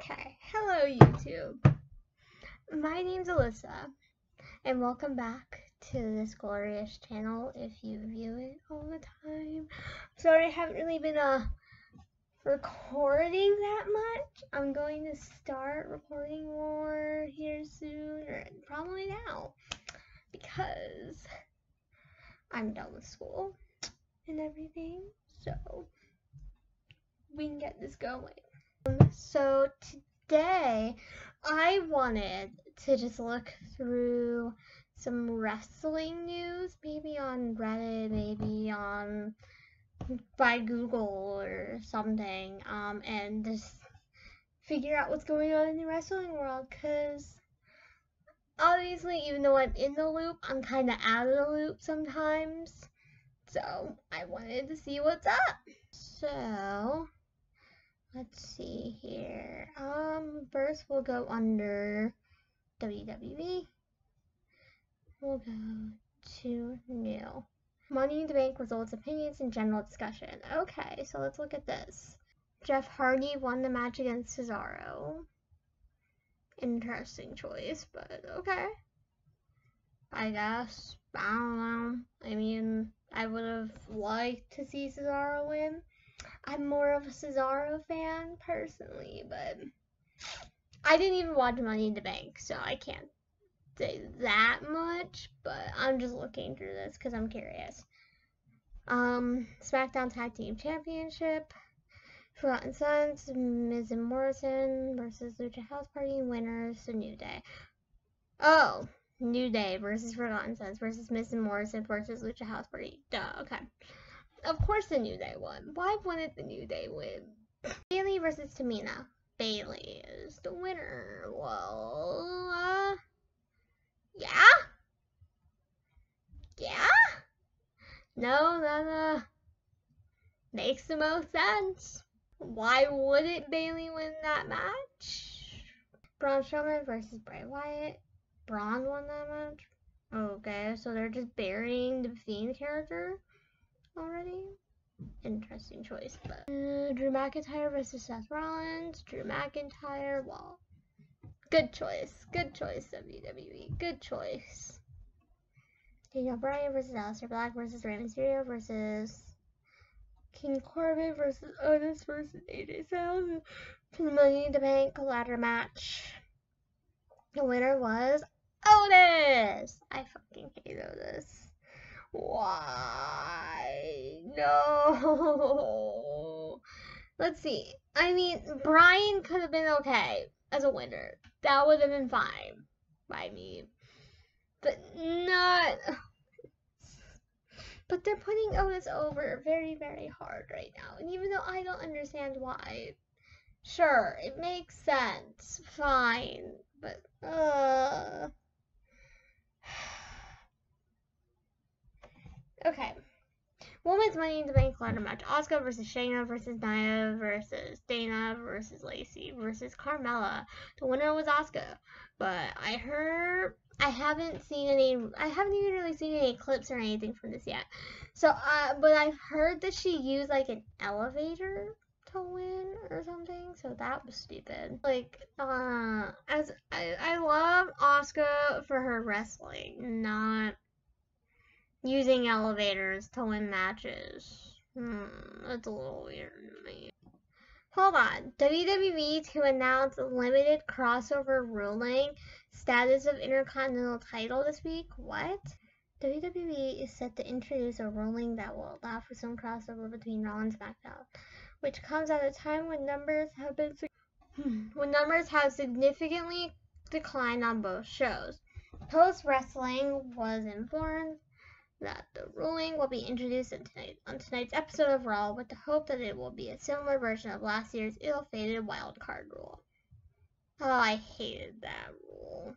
Okay, hello YouTube. My name's Alyssa, and welcome back to this glorious channel if you view it all the time. Sorry, I haven't really been recording that much. I'm going to start recording more here soon, or probably now, because I'm done with school and everything, so we can get this going. So today I wanted to just look through some wrestling news, maybe on Reddit, maybe on by Google or something, and just figure out what's going on in the wrestling world, because obviously even though I'm in the loop, I'm kind of out of the loop sometimes, so I wanted to see what's up. So let's see here. First we'll go under WWE. We'll go to new. Money in the Bank results, opinions, and general discussion. Okay, so let's look at this. Jeff Hardy won the match against Cesaro. Interesting choice, but okay. I guess. I don't know. I mean, I would have liked to see Cesaro win. I'm more of a Cesaro fan, personally, but I didn't even watch Money in the Bank, so I can't say that much, but I'm just looking through this because I'm curious. SmackDown Tag Team Championship, Forgotten Sons, Miz and Morrison versus Lucha House Party, winners, the New Day. Oh, New Day versus Forgotten Sons versus Miz and Morrison versus Lucha House Party. Duh, okay. Of course the New Day won. Why wouldn't the New Day win? Bailey versus Tamina. Bailey is the winner. Well, yeah? Yeah? No, that, makes the most sense. Why wouldn't Bailey win that match? Braun Strowman versus Bray Wyatt. Braun won that match. Okay, so they're just burying the Fiend character already? Interesting choice, but Drew McIntyre versus Seth Rollins. Drew McIntyre, well, good choice, WWE, good choice. Daniel Bryan versus Aleister Black versus Rey Mysterio versus King Corbin versus Otis versus AJ Styles for the Money in the Bank ladder match. The winner was Otis. I fucking hate Otis. Why? No. Let's see. I mean, Brian could have been okay as a winner. That would have been fine by me. But not. But they're putting Otis over very, very hard right now. And even though I don't understand why, sure, it makes sense. Fine. But, okay, Women's Money in the Bank ladder match. Asuka versus Shayna versus Nia versus Dana versus Lacey versus Carmella. The winner was Asuka, but I heard, I haven't even really seen any clips or anything from this yet. So, but I've heard that she used like an elevator to win or something, so that was stupid. Like, as I love Asuka for her wrestling, not using elevators to win matches. That's a little weird to me. Hold on. WWE to announce limited crossover ruling status of Intercontinental Title this week. What? WWE is set to introduce a ruling that will allow for some crossover between Raw and SmackDown, which comes at a time when numbers have significantly declined on both shows. Post Wrestling was informed that the ruling will be introduced on tonight's episode of Raw, with the hope that it will be a similar version of last year's ill-fated wild card rule. Oh, I hated that rule.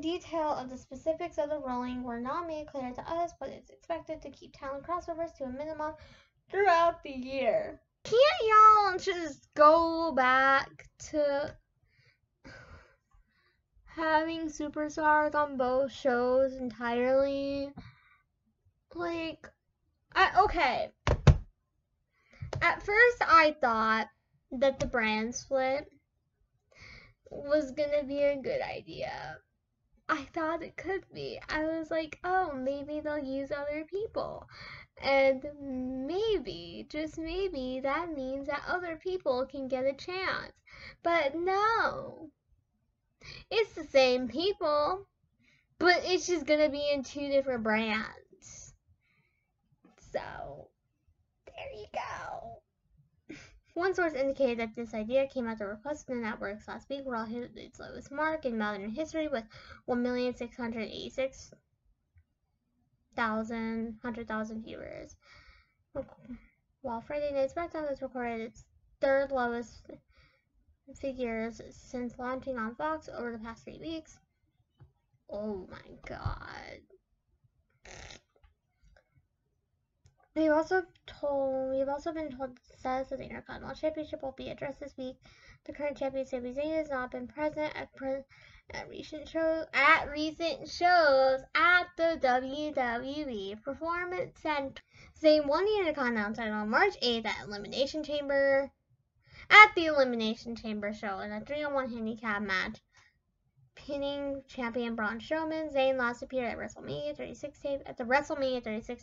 Detail of the specifics of the ruling were not made clear to us, but it's expected to keep talent crossovers to a minimum throughout the year. Can't y'all just go back to having superstars on both shows entirely? Like, okay, At first, I thought that the brand split was gonna be a good idea. I thought it could be. I was like, oh, maybe they'll use other people. And maybe, just maybe, that means that other people can get a chance. But no. It's the same people, but it's just gonna be in two different brands. So, there you go. One source indicated that this idea came at the request of the networks last week, Raw hit its lowest mark in modern history with 1,686,100 viewers. While Friday Night SmackDown has recorded its third lowest figures since launching on Fox over the past 3 weeks. Oh my god. We've also been told the status of the Intercontinental Championship will be addressed this week. The current champion, Sami Zayn, has not been present at recent shows at the WWE Performance Center. Zayn won the Intercontinental title on March 8th at Elimination Chamber. At the Elimination Chamber show in a 3-on-1 handicap match, pinning champion Braun Strowman. Zayn last appeared at the WrestleMania 36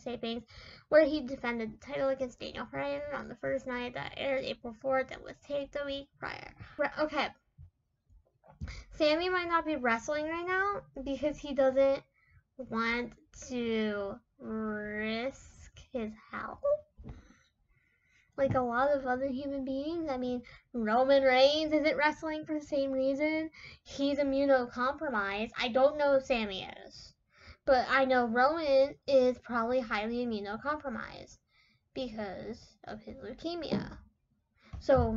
tapings, where he defended the title against Daniel Bryan on the first night that aired April 4th and was taped the week prior. Okay, Sami might not be wrestling right now because he doesn't want to risk his health like a lot of other human beings. I mean, Roman Reigns isn't wrestling for the same reason. He's immunocompromised. I don't know if Sami is, but I know Roman is probably highly immunocompromised because of his leukemia. So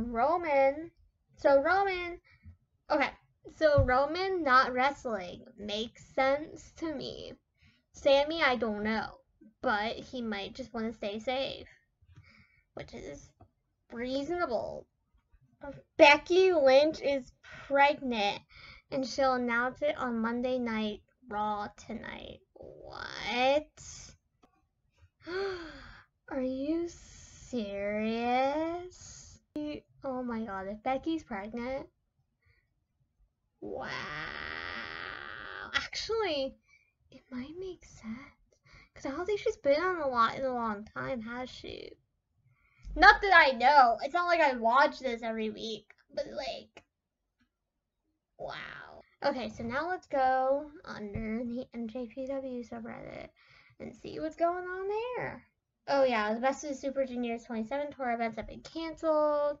Roman not wrestling makes sense to me. Sami, I don't know, but he might just want to stay safe, which is reasonable. Becky Lynch is pregnant, and she'll announce it on Monday Night Raw tonight. What? Are you serious? Oh my god, if Becky's pregnant? Wow. Actually, it might make sense, because I don't think she's been on a lot in a long time, has she? Not that I know. It's not like I watch this every week, but like, wow. Okay, so now let's go under the NJPW subreddit and see what's going on there. Oh yeah, the Best of the Super Juniors 27 tour events have been canceled.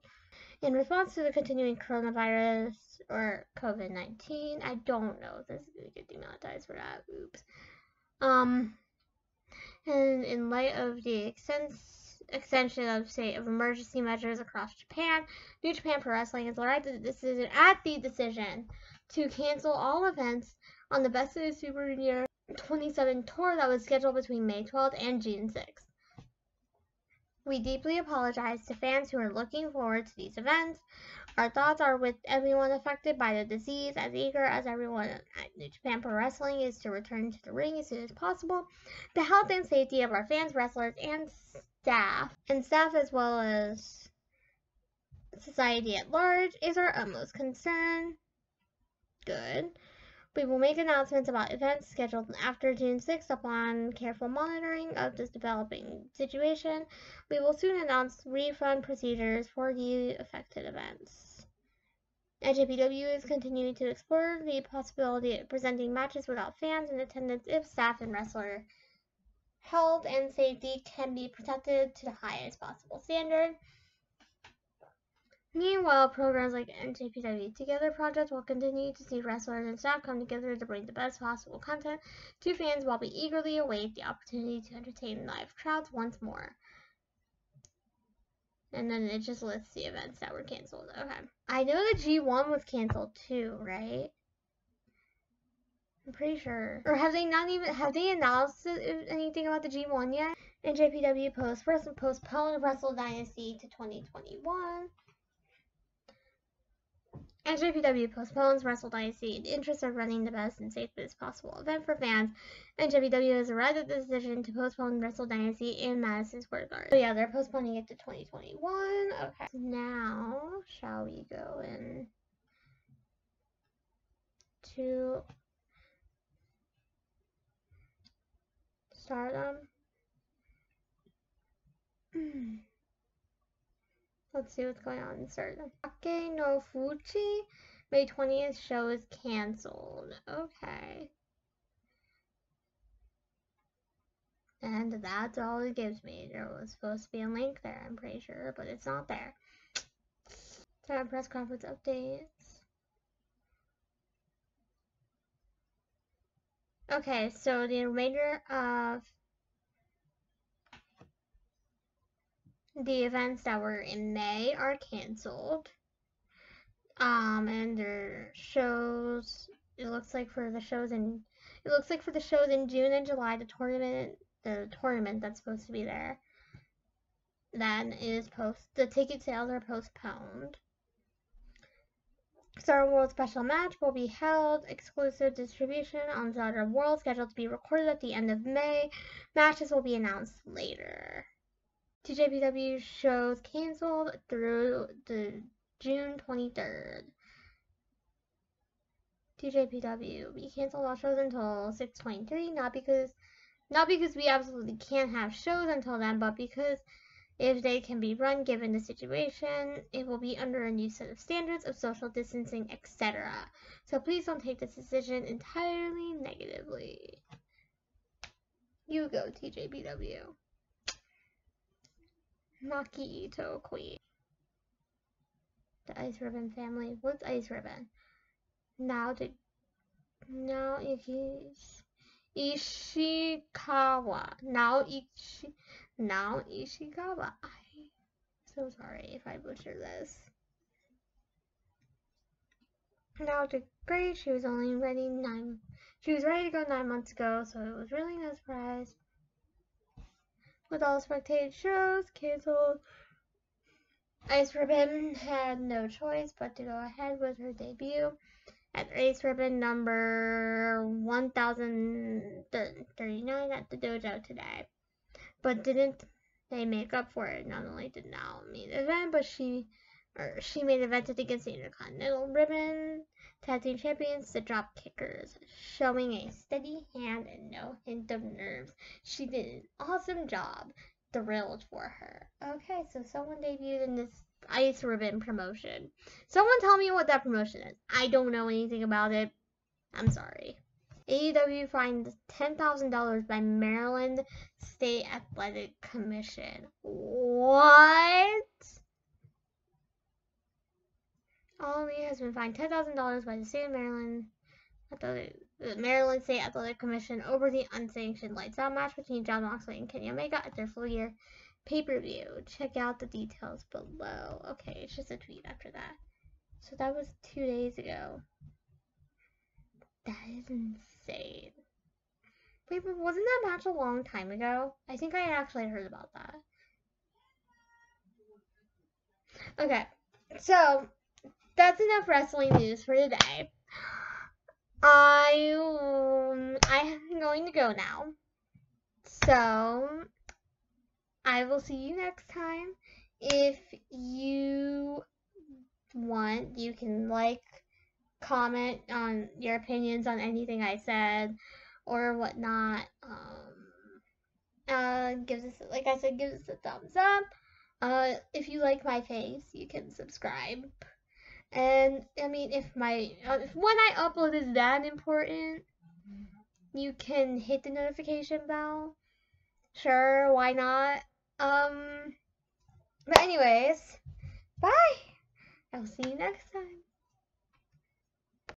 In response to the continuing coronavirus or COVID-19, I don't know if this is going to get demonetized for that. Oops. And in light of the extension of state of emergency measures across Japan, New Japan Pro Wrestling has arrived at the decision to cancel all events on the Best of the Super Junior 27 tour that was scheduled between May 12th and June 6th. We deeply apologize to fans who are looking forward to these events. Our thoughts are with everyone affected by the disease, as eager as everyone at New Japan Pro Wrestling is to return to the ring as soon as possible. The health and safety of our fans, wrestlers, and staff as well as society at large is our utmost concern. Good. We will make announcements about events scheduled after June 6th upon careful monitoring of this developing situation. We will soon announce refund procedures for the affected events. NJPW is continuing to explore the possibility of presenting matches without fans in attendance if staff and wrestler health and safety can be protected to the highest possible standard. Meanwhile, programs like NJPW Together Project will continue to see wrestlers and staff come together to bring the best possible content to fans while we eagerly await the opportunity to entertain live crowds once more. And then it just lists the events that were canceled. Okay. I know that G1 was canceled too, right? I'm pretty sure. Or have they announced anything about the G1 yet? NJPW postponed Wrestle Dynasty to 2021. NJPW postpones Wrestle Dynasty in the interest of running the best and safest possible event for fans. NJPW has arrived at the decision to postpone Wrestle Dynasty in Madison Square Garden. So yeah, they're postponing it to 2021. Okay. Now, shall we go in to Stardom? Let's see what's going on in Stardom. Ake no Fuchi, May 20th show is canceled. Okay. And that's all it gives me. There was supposed to be a link there, I'm pretty sure, but it's not there. Time press conference updates. Okay, so the remainder of the events that were in May are canceled, and their shows. It looks like for the shows in June and July, the tournament that's supposed to be there, the ticket sales are postponed. Star World special match will be held. Exclusive distribution on Star World scheduled to be recorded at the end of May. Matches will be announced later. TJPW shows canceled through the June 23rd. TJPW, we canceled all shows until 6/23, not because we absolutely can't have shows until then, but because if they can be run given the situation, it will be under a new set of standards of social distancing, etc. So please don't take this decision entirely negatively. You go, TJPW. Maki Ito Queen. The Ice Ribbon family. What's Ice Ribbon? Now Ishikawa. I'm so sorry if I butcher this. Now to Grace. She was ready to go 9 months ago, so it was really no surprise. With all spectated shows canceled, Ice Ribbon had no choice but to go ahead with her debut at Ice Ribbon number 1039 at the dojo today. But didn't they make up for it? Not only did Naomi event, but she made event against the Intercontinental Ribbon Tag Team Champions, the Drop Kickers, showing a steady hand and no hint of nerves. She did an awesome job. Thrilled for her. Okay, so someone debuted in this Ice Ribbon promotion. Someone tell me what that promotion is. I don't know anything about it. I'm sorry. AEW fined $10,000 by Maryland State Athletic Commission. What? Naomi has been fined $10,000 by the state of Maryland, the Maryland State Athletic Commission, over the unsanctioned lights out match between John Moxley and Kenny Omega at their full year pay-per-view. Check out the details below. Okay, it's just a tweet after that. So that was 2 days ago. That is insane. Wait, but wasn't that match a long time ago? I think I actually heard about that. Okay, so that's enough wrestling news for today. I am going to go now. So I will see you next time. If you want, you can comment on your opinions on anything I said or whatnot. Give us a thumbs up. If you like my face, you can subscribe. And, I mean, if when I upload is that important, you can hit the notification bell. Sure, why not? But anyways, bye! I'll see you next time.